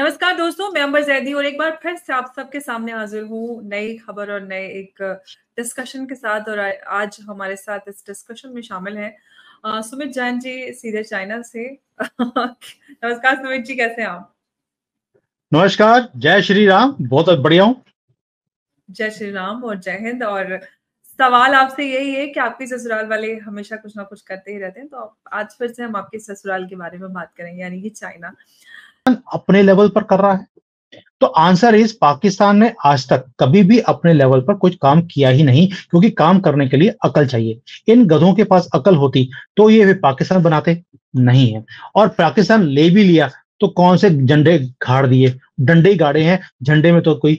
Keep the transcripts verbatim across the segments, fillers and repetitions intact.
नमस्कार दोस्तों, मैं अंबर जैदी और एक बार फिर से आप सबके सामने हाजिर हूँ नई खबर और नए एक डिस्कशन के साथ। और आज हमारे साथ इस डिस्कशन में शामिल हैं सुमित जैन जी, सीधे चाइना से। नमस्कार सुमित जी, कैसे हैं आप? नमस्कार, जय श्री राम। बहुत बढ़िया हूँ, जय श्री राम और जय हिंद। और सवाल आपसे यही है कि आपके ससुराल वाले हमेशा कुछ ना कुछ करते ही रहते हैं, तो आज फिर से हम आपके ससुराल के बारे में बात करेंगे, यानी कि चाइना अपने लेवल पर कर रहा है। तो आंसर इज, पाकिस्तान ने आज तक कभी भी अपने लेवल पर कुछ काम किया ही नहीं, क्योंकि काम करने के लिए अकल चाहिए। इन गधों के पास अकल होती तो ये वे पाकिस्तान बनाते नहीं है, और पाकिस्तान ले भी लिया तो कौन से झंडे गाड़ दिए, डंडे गाड़े हैं, झंडे में तो कोई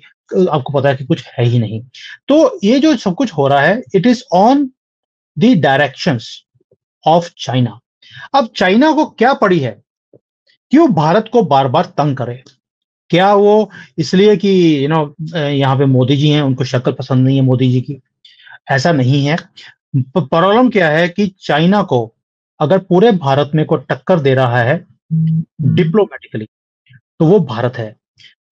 आपको पता है कि कुछ है ही नहीं। तो ये जो सब कुछ हो रहा है, it is on the directions of China. अब चाइना को क्या पड़ी है, क्यों भारत को बार बार तंग करे? क्या वो इसलिए कि यू नो यहाँ पे मोदी जी हैं, उनको शक्ल पसंद नहीं है मोदी जी की? ऐसा नहीं है। प्रॉब्लम क्या है कि चाइना को अगर पूरे भारत में को टक्कर दे रहा है डिप्लोमेटिकली तो वो भारत है।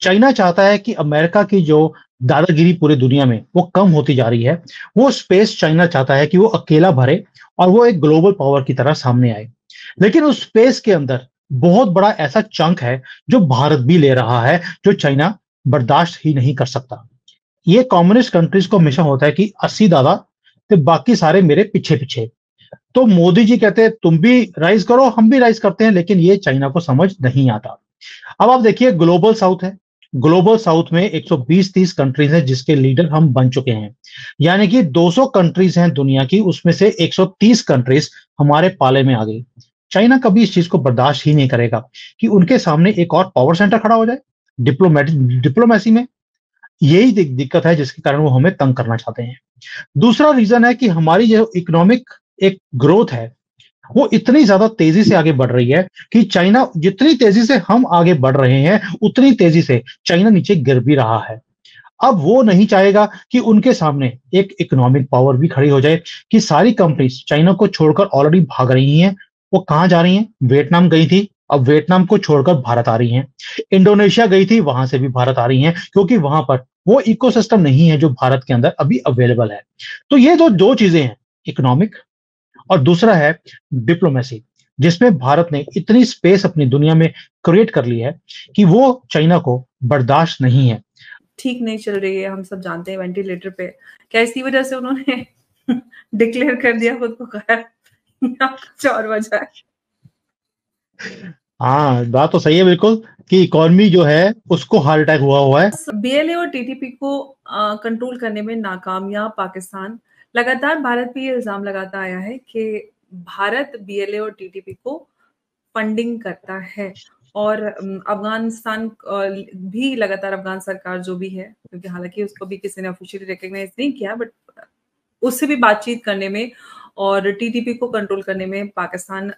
चाइना चाहता है कि अमेरिका की जो दादागिरी पूरी दुनिया में वो कम होती जा रही है, वो स्पेस चाइना चाहता है कि वो अकेला भरे और वो एक ग्लोबल पावर की तरह सामने आए। लेकिन उस स्पेस के अंदर बहुत बड़ा ऐसा चंक है जो भारत भी ले रहा है, जो चाइना बर्दाश्त ही नहीं कर सकता। ये कम्युनिस्ट कंट्रीज को हमेशा होता है कि अस्सी दादा तो बाकी सारे मेरे पीछे पीछे। तो मोदी जी कहते हैं तुम भी राइज करो, हम भी राइज करते हैं, लेकिन ये चाइना को समझ नहीं आता। अब आप देखिए, ग्लोबल साउथ है। ग्लोबल साउथ में एक सौ बीस तीस कंट्रीज हैं जिसके लीडर हम बन चुके हैं, यानी कि दो सौ कंट्रीज हैं दुनिया की, उसमें से एक सौ तीस कंट्रीज हमारे पाले में आ गई। चाइना कभी इस चीज को बर्दाश्त ही नहीं करेगा कि उनके सामने एक और पावर सेंटर खड़ा हो जाए डिप्लोमेटिक डिप्लोमेसी में। यही दिक, दिक्कत है जिसके कारण वो हमें तंग करना चाहते हैं। दूसरा रीजन है कि हमारी जो इकोनॉमिक एक ग्रोथ है वो इतनी ज्यादा तेजी से आगे बढ़ रही है कि चाइना जितनी तेजी से हम आगे बढ़ रहे हैं उतनी तेजी से चाइना नीचे गिर भी रहा है। अब वो नहीं चाहेगा कि उनके सामने एक इकोनॉमिक पावर भी खड़ी हो जाए, कि सारी कंपनीज चाइना को छोड़कर ऑलरेडी भाग रही हैं। वो कहाँ जा रही हैं? वियतनाम गई थी, अब वियतनाम को छोड़कर भारत आ रही हैं। इंडोनेशिया गई थी, वहां से भी भारत आ रही हैं, क्योंकि वहां पर वो इकोसिस्टम नहीं है जो भारत के अंदर अभी अवेलेबल है। तो ये जो दो चीजें हैं, इकोनॉमिक और दूसरा है डिप्लोमेसी, जिसमें भारत ने इतनी स्पेस अपनी दुनिया में क्रिएट कर ली है कि वो चाइना को बर्दाश्त नहीं है। ठीक नहीं चल रही है, हम सब जानते हैं, वेंटिलेटर पे। क्या इसी वजह से उन्होंने डिक्लेयर कर दिया खुद को गायब? हाँ, बात तो सही है बिल्कुल, कि इकोनॉमी जो है उसको हार्ट अटैक हुआ हुआ है। बीएलए और टीटीपी को कंट्रोल करने में नाकामयाब पाकिस्तान। लगातार भारत पे ये इल्जाम लगाता आया है कि भारत बीएलए और टीटीपी को फंडिंग करता है, और अफगानिस्तान भी लगातार, अफगान सरकार जो भी है, क्योंकि हालांकि उसको भी किसी ने ऑफिशियली रिकॉग्नाइज नहीं किया, बट उससे भी बातचीत करने में और टीटीपी को कंट्रोल करने में पाकिस्तान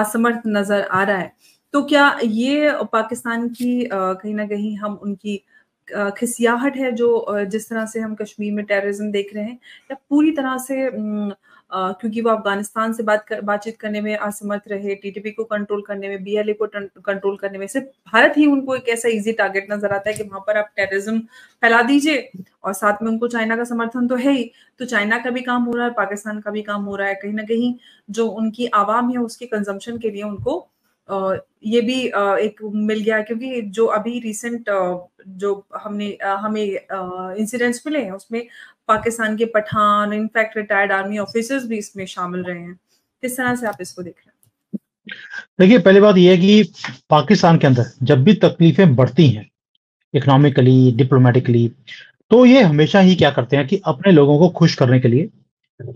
असमर्थ नजर आ रहा है। तो क्या ये पाकिस्तान की कहीं ना कहीं हम उनकी खिसियाहट है, जो जिस तरह से हम कश्मीर में टेररिज्म देख रहे हैं, या पूरी तरह से क्योंकि वो अफगानिस्तान से बात कर, बातचीत करने में असमर्थ रहे, टीटीपी को कंट्रोल करने में, बीएलए को कंट्रोल करने में, सिर्फ भारत ही उनको एक ऐसा इजी टारगेट नजर आता है कि वहां पर आप टेररिज्म फैला दीजिए, और साथ में उनको चाइना का समर्थन तो है ही। तो चाइना का भी काम हो रहा है, पाकिस्तान का भी काम हो रहा है, कहीं ना कहीं जो उनकी आवाम है उसके कंजम्पशन के लिए उनको ये भी एक मिल गया, क्योंकि जो अभी रिसेंट जो हमने हमें इंसिडेंट्स मिले हैं उसमें पाकिस्तान के Pathan, in fact retired army officers भी इसमें शामिल रहे हैं। किस तरह से आप इसको देख रहे हैं? देखिए, पहली बात यह है कि पाकिस्तान के अंदर जब भी तकलीफें बढ़ती हैं इकोनॉमिकली, डिप्लोमेटिकली, तो ये हमेशा ही क्या करते हैं कि अपने लोगों को खुश करने के लिए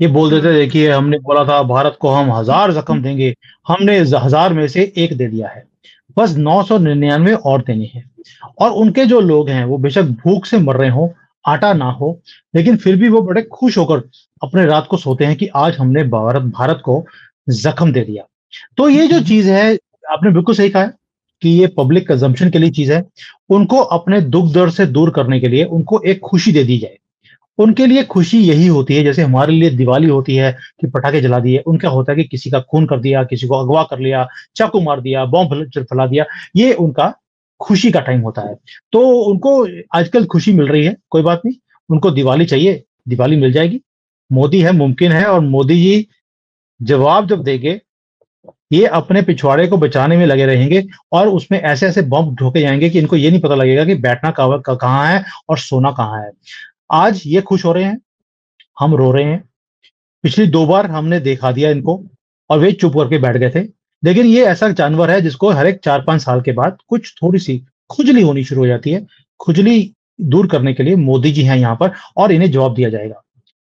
ये बोल देते, देखिए हमने बोला था भारत को हम हजार जख्म देंगे, हमने हजार में से एक दे दिया है, बस नौ सौ निन्यानवे और देने हैं। और उनके जो लोग हैं वो बेशक भूख से मर रहे हो, आटा ना हो, लेकिन फिर भी वो बड़े खुश होकर अपने रात को सोते हैं कि आज हमने भारत भारत को जख्म दे दिया। तो ये जो चीज है, आपने बिल्कुल सही कहा कि ये पब्लिक कंजम्पशन के लिए चीज है। उनको अपने दुख दर्द से दूर करने के लिए उनको एक खुशी दे दी जाए। उनके लिए खुशी यही होती है जैसे हमारे लिए दिवाली होती है कि पटाखे जला दिए, उनका होता है कि किसी का खून कर दिया, किसी को अगवा कर लिया, चाकू मार दिया, बॉम्ब फैला दिया। ये उनका खुशी का टाइम होता है, तो उनको आजकल खुशी मिल रही है, कोई बात नहीं, उनको दिवाली चाहिए, दिवाली मिल जाएगी। मोदी है, मुमकिन है, और मोदी जी जवाब जब देंगे, ये अपने पिछवाड़े को बचाने में लगे रहेंगे और उसमें ऐसे ऐसे बॉम्ब ढोके जाएंगे कि इनको ये नहीं पता लगेगा कि बैठना कहाँ है और सोना कहाँ है। आज ये खुश हो रहे हैं, हम रो रहे हैं। पिछली दो बार हमने देखा दिया इनको और वे चुप करके बैठ गए थे, लेकिन ये ऐसा जानवर है जिसको हर एक चार पांच साल के बाद कुछ थोड़ी सी खुजली होनी शुरू हो जाती है। खुजली दूर करने के लिए मोदी जी हैं यहाँ पर और इन्हें जवाब दिया जाएगा।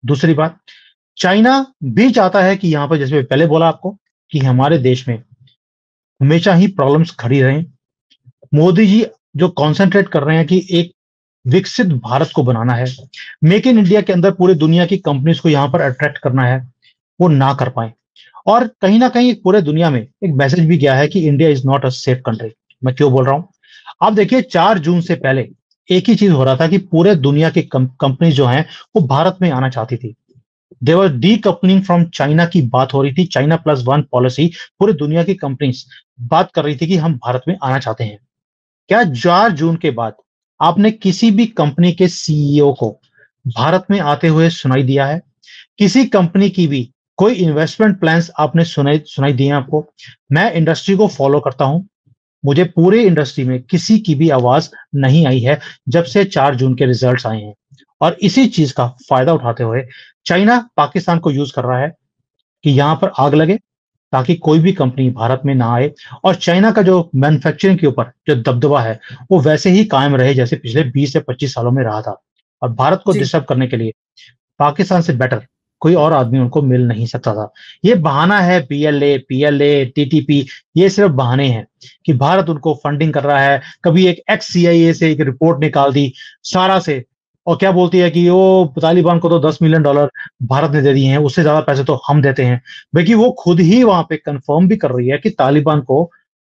दूसरी बात, चाइना भी चाहता है कि यहाँ पर, जैसे पहले बोला आपको, कि हमारे देश में हमेशा ही प्रॉब्लम्स खड़ी रहें। मोदी जी जो कॉन्सेंट्रेट कर रहे हैं कि एक विकसित भारत को बनाना है, मेक इन इंडिया के अंदर पूरे दुनिया की कंपनीज को यहाँ पर अट्रैक्ट करना है, वो ना कर पाए। और कहीं ना कहीं पूरे दुनिया में एक मैसेज भी गया है कि India is not a safe country. मैं क्यों बोल रहा हूं, आप देखिए चार जून से पहले एक ही चीज हो रहा था कि पूरे दुनिया की कंपनी जो है वो भारत में आना चाहती थी। देवर डी कपलिंग फ्रॉम चाइना की बात हो रही थी, चाइना प्लस वन पॉलिसी, पूरे दुनिया की कंपनीज बात कर रही थी कि हम भारत में आना चाहते हैं। क्या चार जून के बाद आपने किसी भी कंपनी के सीईओ को भारत में आते हुए सुनाई दिया है? किसी कंपनी की भी कोई इन्वेस्टमेंट प्लान्स आपने सुनाई सुनाई दिए हैं आपको? मैं इंडस्ट्री को फॉलो करता हूं, मुझे पूरे इंडस्ट्री में किसी की भी आवाज नहीं आई है जब से चार जून के रिजल्ट्स आए हैं। और इसी चीज का फायदा उठाते हुए चाइना पाकिस्तान को यूज कर रहा है कि यहां पर आग लगे ताकि कोई भी कंपनी भारत में ना आए और चाइना का जो मैन्युफैक्चरिंग के ऊपर जो दबदबा है वो वैसे ही कायम रहे जैसे पिछले बीस से पच्चीस सालों में रहा था। और भारत को डिस्टर्ब करने के लिए पाकिस्तान से बेटर कोई और आदमी उनको मिल नहीं सकता था। ये बहाना है, बीएलए, पीएलए, टीटीपी, ये सिर्फ बहाने हैं कि भारत उनको फंडिंग कर रहा है। कभी एक एक्स सीआईए से एक रिपोर्ट निकाल दी सारा से, और क्या बोलती है कि वो तालिबान को तो दस मिलियन डॉलर भारत ने दे दिए हैं, उससे ज्यादा पैसे तो हम देते हैं। बल्कि वो खुद ही वहां पे कंफर्म भी कर रही है कि तालिबान को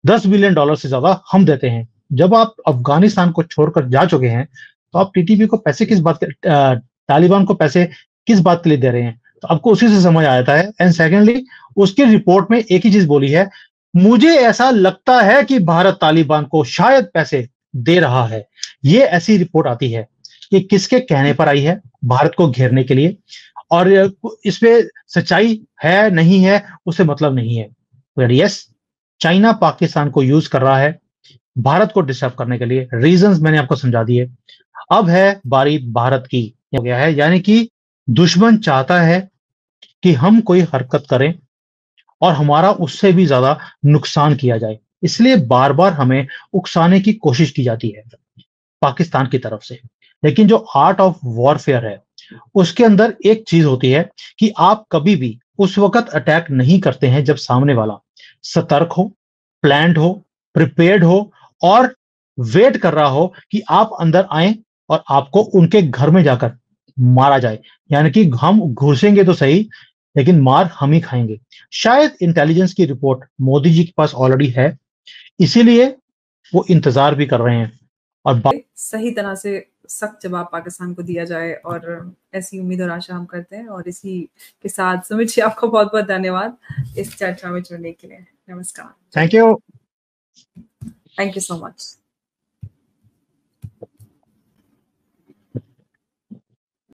दस मिलियन डॉलर से ज्यादा हम देते हैं। जब आप अफगानिस्तान को छोड़कर जा चुके हैं तो आप टीटीपी को पैसे किस बात के, तालिबान को पैसे किस बात के लिए दे रहे हैं, तो आपको उसी से समझ आ जाता है। एंड सेकेंडली, उसकी रिपोर्ट में एक ही चीज बोली है, मुझे ऐसा लगता है कि भारत तालिबान को शायद पैसे दे रहा है। ये ऐसी रिपोर्ट आती है, ये किसके कहने पर आई है? भारत को घेरने के लिए। और इसमें सच्चाई है नहीं है उससे मतलब नहीं है। पर यस, चाइना पाकिस्तान को यूज कर रहा है भारत को डिस्टर्ब करने के लिए। रीजंस मैंने आपको समझा दिए। अब है बारी भारत की, हो गया है, यानी कि दुश्मन चाहता है कि हम कोई हरकत करें और हमारा उससे भी ज्यादा नुकसान किया जाए, इसलिए बार बार हमें उकसाने की कोशिश की जाती है पाकिस्तान की तरफ से। लेकिन जो आर्ट ऑफ वॉरफेयर है उसके अंदर एक चीज होती है कि आप कभी भी उस वक्त अटैक नहीं करते हैं जब सामने वाला सतर्क हो, प्लान्ड हो, प्रिपेयर्ड हो और वेट कर रहा हो कि आप अंदर आए और आपको उनके घर में जाकर मारा जाए। यानी कि हम घुसेंगे तो सही लेकिन मार हम ही खाएंगे। शायद इंटेलिजेंस की रिपोर्ट मोदी जी के पास ऑलरेडी है, इसीलिए वो इंतजार भी कर रहे हैं और सही तरह से सख्त जवाब पाकिस्तान को दिया जाए, और ऐसी उम्मीद और आशा हम करते हैं। और इसी के साथ सुमित जी, आपको बहुत बहुत धन्यवाद इस चर्चा में जुड़ने के लिए। नमस्कार, thank you, thank you so much.